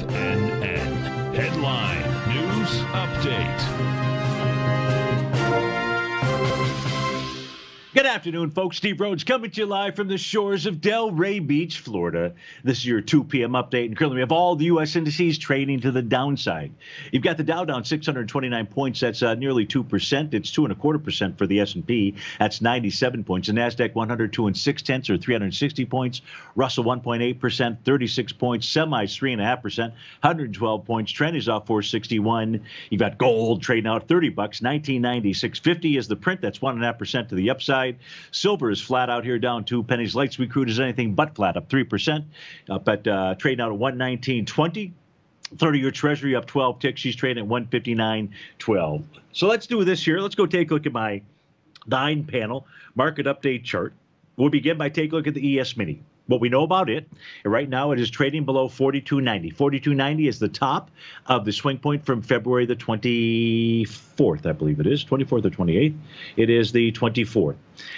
FNN. Headline News Update. Good afternoon, folks. Steve Rhodes coming to you live from the shores of Delray Beach, Florida. This is your 2 p.m. update, and currently we have all the U.S. indices trading to the downside. You've got the Dow down 629 points. That's nearly 2%. It's 2.25% for the S&P. That's 97 points. The Nasdaq 102.6 or 360 points. Russell 1.8%, 36 points. Semis 3.5%, 112 points. Trend is off 461. You've got gold trading out $30, 1996.50 is the print. That's 1.5% to the upside. Silver is flat out here, down 2 pennies. Light sweet crude is anything but flat, up 3%, but trading out at 119.20. 30-year Treasury up 12 ticks. She's trading at 159.12. So let's do this here. Let's go take a look at my 9-panel market update chart. We'll begin by taking a look at the ES mini. What we know about it, and right now it is trading below 42.90. 42.90 is the top of the swing point from February the 24th, I believe it is, 24th or 28th. It is the 24th.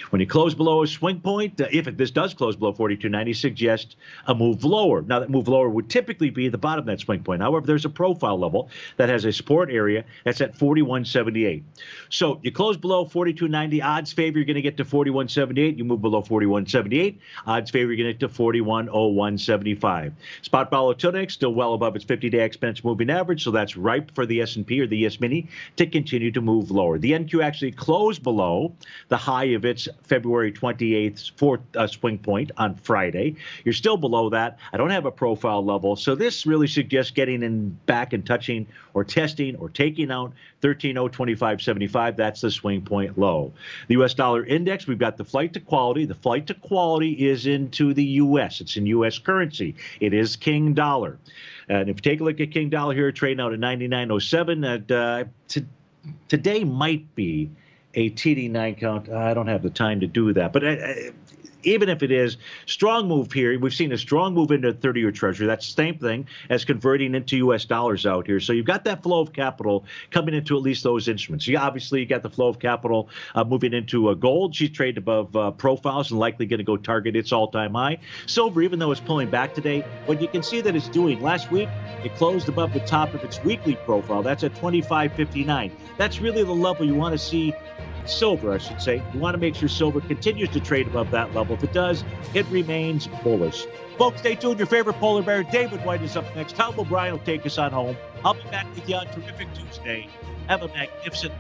When you close below a swing point, if this does close below 42.90, suggest a move lower. Now, that move lower would typically be the bottom of that swing point. However, there's a profile level that has a support area that's at 41.78. So you close below 42.90, odds favor you're going to get to 41.78. You move below 41.78, odds favor you're going to get to 41.0175. Spot volatility still well above its 50-day exponential moving average, so that's ripe for the S&P or the ES mini to continue to move lower. The NQ actually closed below the high of its February 28th swing point on Friday. You're still below that. I don't have a profile level, so this really suggests getting in back and touching or testing or taking out 13.025.75. That's the swing point low. The U.S. dollar index, we've got the flight to quality. The flight to quality is into the U.S. It's in U.S. currency. It is King Dollar. And if you take a look at King Dollar here, trading out at 99.07, today might be a TD9 count. I don't have the time to do that. But even if it is, strong move here. We've seen a strong move into 30-year Treasury. That's the same thing as converting into U.S. dollars out here. So you've got that flow of capital coming into at least those instruments. You obviously got the flow of capital moving into gold. She's traded above profiles and likely going to go target its all-time high. Silver, even though it's pulling back today, what you can see that it's doing. Last week, it closed above the top of its weekly profile. That's at 25.59. That's really the level you want to see. Silver, I should say. You want to make sure silver continues to trade above that level. If it does, it remains bullish. Folks, stay tuned. Your favorite polar bear, David White, is up next. Tom O'Brien will take us on home. I'll be back with you on Terrific Tuesday. Have a magnificent